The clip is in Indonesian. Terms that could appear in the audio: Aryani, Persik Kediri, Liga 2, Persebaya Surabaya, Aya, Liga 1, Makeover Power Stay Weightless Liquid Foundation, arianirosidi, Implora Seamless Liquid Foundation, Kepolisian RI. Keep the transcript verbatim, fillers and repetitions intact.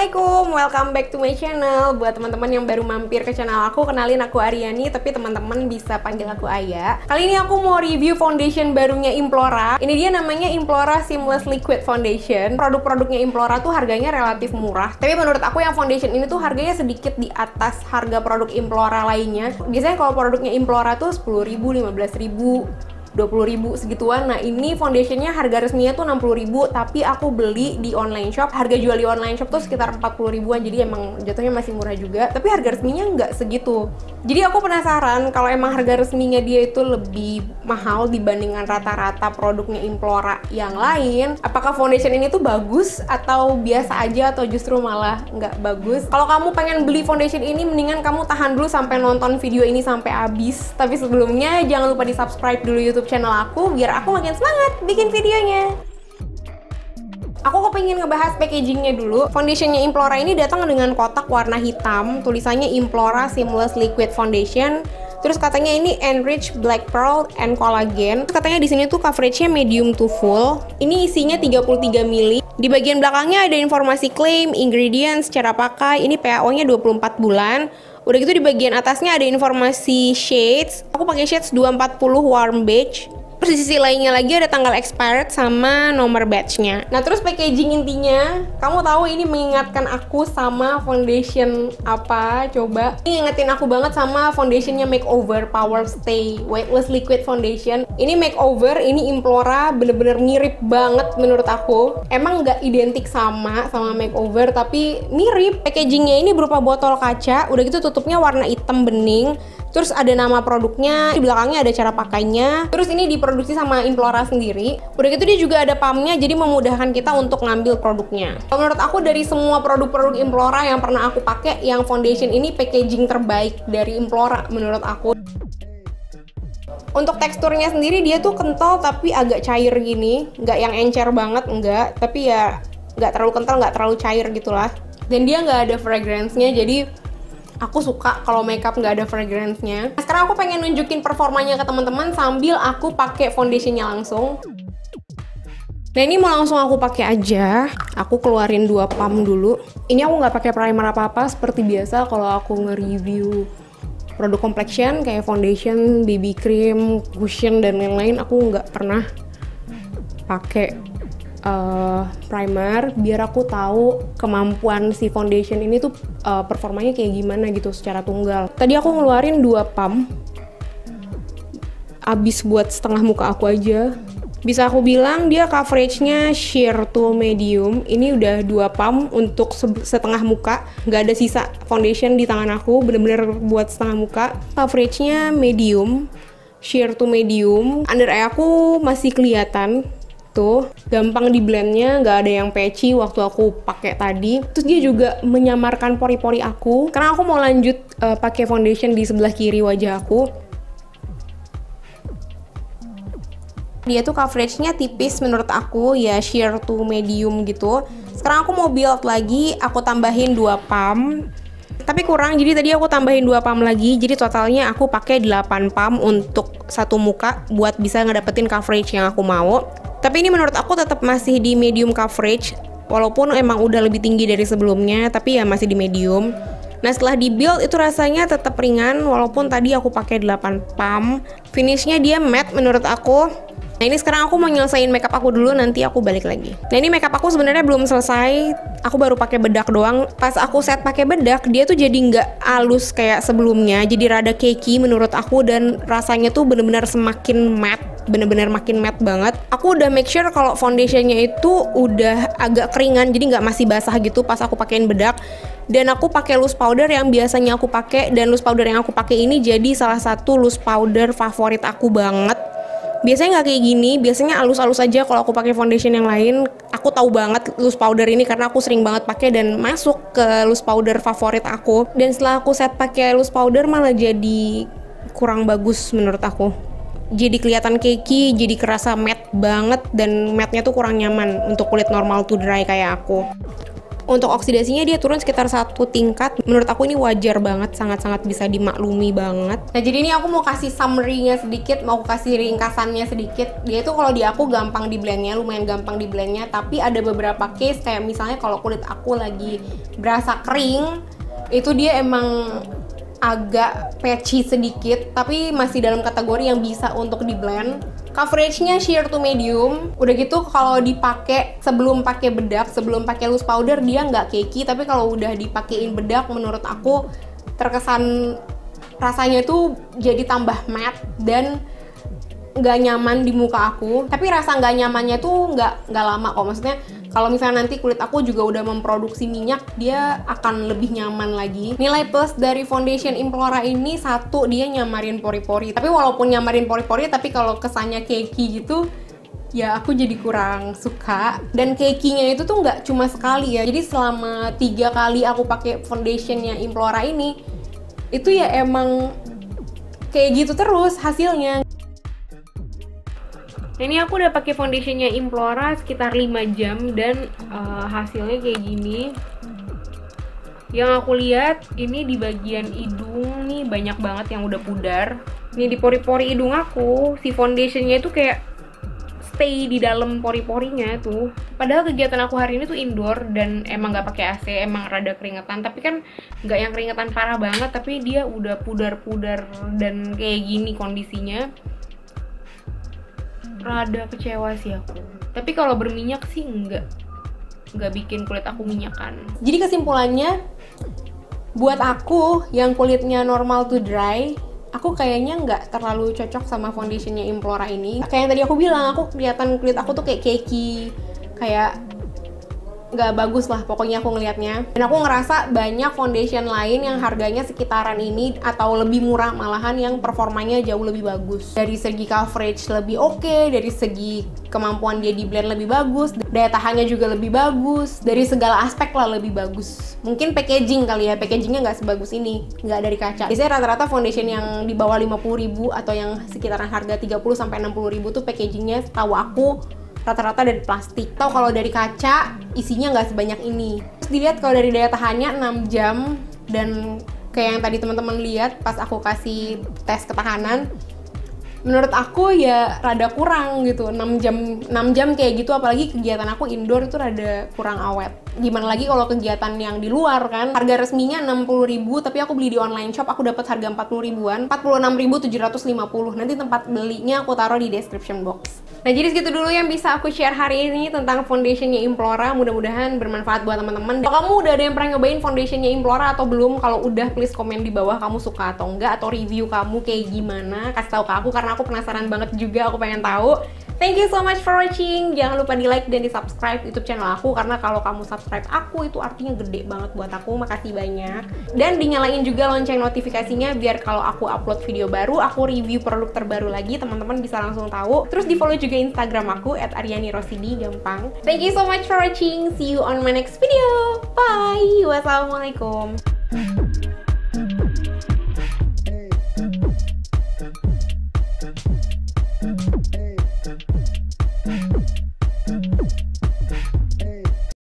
Assalamualaikum, welcome back to my channel. Buat teman-teman yang baru mampir ke channel aku, kenalin aku Aryani, tapi teman-teman bisa panggil aku Aya. Kali ini aku mau review foundation barunya Implora. Ini dia namanya Implora Seamless Liquid Foundation. Produk-produknya Implora tuh harganya relatif murah, tapi menurut aku yang foundation ini tuh harganya sedikit di atas harga produk Implora lainnya. Biasanya kalau produknya Implora tuh sepuluh ribu, lima belas ribu, dua puluh ribu segituan. Nah, ini foundationnya harga resminya tuh enam puluh ribu, tapi aku beli di online shop. Harga jual di online shop tuh sekitar empat puluh ribuan, jadi emang jatuhnya masih murah juga. Tapi harga resminya nggak segitu. Jadi aku penasaran kalau emang harga resminya dia itu lebih mahal dibandingkan rata-rata produknya Implora yang lain. Apakah foundation ini tuh bagus atau biasa aja atau justru malah nggak bagus? Kalau kamu pengen beli foundation ini, mendingan kamu tahan dulu sampai nonton video ini sampai habis. Tapi sebelumnya jangan lupa di subscribe dulu YouTube channel aku biar aku makin semangat bikin videonya. Aku pengen ngebahas packagingnya dulu. Foundationnya Implora ini datang dengan kotak warna hitam, tulisannya Implora Seamless Liquid Foundation. Terus katanya ini enrich black pearl and collagen. Terus katanya di sini tuh coveragenya medium to full. Ini isinya tiga puluh tiga mili. Di bagian belakangnya ada informasi klaim, ingredients, cara pakai. Ini P A O-nya dua puluh empat bulan. Udah gitu di bagian atasnya ada informasi shades. Aku pakai shades dua ratus empat puluh warm beige. Terus di sisi lainnya lagi ada tanggal expired sama nomor batchnya. Nah, terus packaging intinya, kamu tahu ini mengingatkan aku sama foundation apa? Coba. Ini ngingetin aku banget sama foundationnya Makeover Power Stay Weightless Liquid Foundation. Ini Makeover, ini Implora, bener-bener mirip banget menurut aku. Emang nggak identik sama sama Makeover, tapi mirip. Packagingnya ini berupa botol kaca, udah gitu tutupnya warna hitam bening. Terus ada nama produknya, di belakangnya ada cara pakainya. Terus ini diproduksi sama Implora sendiri. Udah gitu dia juga ada pumpnya, jadi memudahkan kita untuk ngambil produknya. Menurut aku dari semua produk-produk Implora yang pernah aku pakai, yang foundation ini packaging terbaik dari Implora menurut aku. Untuk teksturnya sendiri dia tuh kental tapi agak cair gini, nggak yang encer banget, enggak. Tapi ya nggak terlalu kental, nggak terlalu cair gitulah. Dan dia nggak ada fragrance-nya, jadi aku suka kalau makeup nggak ada fragrance-nya. Nah, sekarang aku pengen nunjukin performanya ke teman-teman sambil aku pakai foundationnya langsung. Nah, ini mau langsung aku pakai aja. Aku keluarin dua pump dulu. Ini aku nggak pakai primer apa-apa seperti biasa kalau aku nge-review produk complexion kayak foundation, B B cream, cushion dan lain-lain. Aku nggak pernah pakai Uh, primer biar aku tahu kemampuan si foundation ini tuh uh, performanya kayak gimana gitu secara tunggal. Tadi aku ngeluarin dua pump, abis buat setengah muka aku aja. Bisa aku bilang dia coveragenya sheer to medium. Ini udah dua pump untuk setengah muka, nggak ada sisa foundation di tangan aku, bener-bener buat setengah muka. Coveragenya medium, sheer to medium. Under eye aku masih kelihatan. Tuh, gampang di blendnya, nggak ada yang patchy waktu aku pakai tadi. Terus dia juga menyamarkan pori-pori aku karena aku mau lanjut uh, pakai foundation di sebelah kiri wajah aku. Dia tuh coveragenya tipis menurut aku, ya sheer to medium gitu. Sekarang aku mau build lagi, aku tambahin dua pump tapi kurang, jadi tadi aku tambahin dua pump lagi, jadi totalnya aku pakai delapan pump untuk satu muka buat bisa ngedapetin coverage yang aku mau. Tapi ini menurut aku tetap masih di medium coverage, walaupun emang udah lebih tinggi dari sebelumnya, tapi ya masih di medium. Nah, setelah di build itu rasanya tetap ringan, walaupun tadi aku pakai delapan pump. Finishnya dia matte menurut aku. Nah, ini sekarang aku mau nyelesain makeup aku dulu, nanti aku balik lagi. Nah, ini makeup aku sebenarnya belum selesai, aku baru pakai bedak doang. Pas aku set pakai bedak, dia tuh jadi nggak halus kayak sebelumnya, jadi rada cakey menurut aku, dan rasanya tuh bener-bener semakin matte. Bener-bener makin matte banget. Aku udah make sure kalau foundationnya itu udah agak keringan, jadi nggak masih basah gitu pas aku pakein bedak. Dan aku pakai loose powder yang biasanya aku pakai, dan loose powder yang aku pakai ini jadi salah satu loose powder favorit aku banget. Biasanya nggak kayak gini, biasanya halus-halus aja kalau aku pakai foundation yang lain. Aku tahu banget loose powder ini karena aku sering banget pakai dan masuk ke loose powder favorit aku. Dan setelah aku set pakai loose powder malah jadi kurang bagus menurut aku. Jadi kelihatan cakey, jadi kerasa matte banget, dan matte-nya tuh kurang nyaman untuk kulit normal to dry kayak aku. Untuk oksidasinya dia turun sekitar satu tingkat. Menurut aku ini wajar banget, sangat-sangat bisa dimaklumi banget. Nah jadi ini aku mau kasih summary-nya sedikit, mau kasih ringkasannya sedikit. Dia itu kalau di aku gampang di blendnya, lumayan gampang di blendnya. Tapi ada beberapa case kayak misalnya kalau kulit aku lagi berasa kering, itu dia emang agak patchy sedikit, tapi masih dalam kategori yang bisa untuk di blend. Coveragenya sheer to medium. Udah gitu kalau dipakai sebelum pakai bedak, sebelum pakai loose powder dia nggak cakey, tapi kalau udah dipakein bedak menurut aku terkesan rasanya tuh jadi tambah matte dan nggak nyaman di muka aku. Tapi rasa nggak nyamannya tuh nggak nggak lama kok. Maksudnya kalau misalnya nanti kulit aku juga udah memproduksi minyak, dia akan lebih nyaman lagi. Nilai plus dari foundation Implora ini, satu, dia nyamarin pori-pori. Tapi walaupun nyamarin pori-pori, tapi kalau kesannya cakey gitu, ya aku jadi kurang suka. Dan cakey-nya itu tuh nggak cuma sekali ya. Jadi selama tiga kali aku pakai foundationnya Implora ini, itu ya emang kayak gitu terus hasilnya. Nah, ini aku udah pakai foundationnya Implora sekitar lima jam dan uh, hasilnya kayak gini. Yang aku lihat ini di bagian hidung nih banyak banget yang udah pudar. Ini di pori-pori hidung aku, si foundationnya itu kayak stay di dalam pori-porinya tuh. Padahal kegiatan aku hari ini tuh indoor dan emang nggak pakai A C, emang rada keringetan. Tapi kan nggak yang keringetan parah banget, tapi dia udah pudar-pudar dan kayak gini kondisinya. Rada kecewa sih aku, tapi kalau berminyak sih enggak enggak bikin kulit aku minyakan. Jadi kesimpulannya, buat aku yang kulitnya normal to dry, aku kayaknya nggak terlalu cocok sama foundationnya Implora ini. Kayak yang tadi aku bilang, aku kelihatan kulit aku tuh kayak cakey, kayak nggak bagus lah pokoknya aku ngelihatnya. Dan aku ngerasa banyak foundation lain yang harganya sekitaran ini atau lebih murah malahan yang performanya jauh lebih bagus. Dari segi coverage lebih oke, okay, dari segi kemampuan dia di blend lebih bagus, daya tahannya juga lebih bagus, dari segala aspek lah lebih bagus. Mungkin packaging kali ya, packagingnya nggak sebagus ini, nggak dari kaca. Biasanya rata-rata foundation yang di bawah lima puluh ribu atau yang sekitaran harga tiga puluh sampai enam puluh ribu tuh packagingnya setahu aku rata-rata dari plastik. Tau kalau dari kaca isinya nggak sebanyak ini. Terus dilihat kalau dari daya tahannya enam jam, dan kayak yang tadi teman-teman lihat pas aku kasih tes ketahanan, menurut aku ya rada kurang gitu. Enam jam enam jam kayak gitu, apalagi kegiatan aku indoor itu rada kurang awet. Gimana lagi kalau kegiatan yang di luar kan. Harga resminya enam puluh ribu, tapi aku beli di online shop aku dapat harga empat puluh ribuan, empat puluh enam ribu tujuh ratus lima puluh. Nanti tempat belinya aku taruh di description box. Nah jadi segitu dulu yang bisa aku share hari ini tentang foundationnya Implora. Mudah-mudahan bermanfaat buat teman-teman. Kalau kamu udah ada yang pernah nyobain foundationnya Implora atau belum, kalau udah please komen di bawah kamu suka atau enggak, atau review kamu kayak gimana, kasih tahu ke aku karena aku penasaran banget juga, aku pengen tahu. Thank you so much for watching. Jangan lupa di like dan di subscribe YouTube channel aku, karena kalau kamu subscribe aku itu artinya gede banget buat aku. Makasih banyak. Dan dinyalain juga lonceng notifikasinya biar kalau aku upload video baru, aku review produk terbaru lagi, teman-teman bisa langsung tahu. Terus di follow juga Juga Instagram aku at arianirosidi, gampang. Thank you so much for watching. See you on my next video. Bye. Wassalamualaikum.